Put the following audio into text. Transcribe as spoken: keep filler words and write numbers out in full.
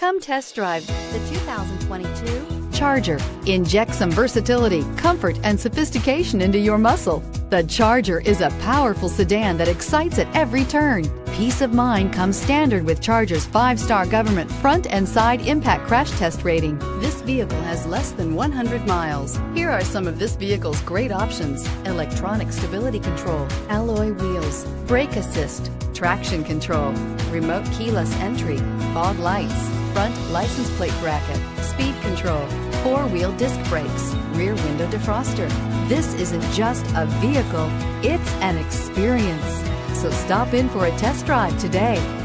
Come test drive the two thousand twenty-two Charger. Inject some versatility, comfort, and sophistication into your muscle. The Charger is a powerful sedan that excites at every turn. Peace of mind comes standard with Charger's five-star government front and side impact crash test rating. This vehicle has less than one hundred miles. Here are some of this vehicle's great options: electronic stability control, alloy wheels, brake assist, traction control, remote keyless entry, fog lights, front license plate bracket, speed control, four-wheel disc brakes, rear window defroster. This isn't just a vehicle, it's an experience. So stop in for a test drive today.